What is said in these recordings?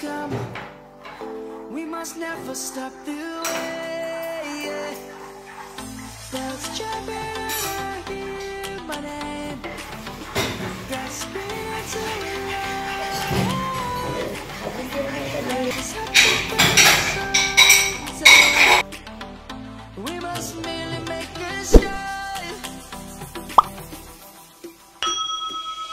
come. We must never stop the way. Yeah. Bells jumping and I hear my name. Gasping to the light. We must merely make a start.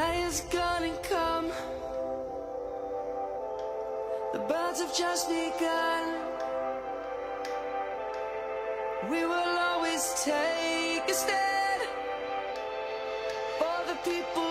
Lions gonna come. The birds have just begun. We will always take a stand for the people.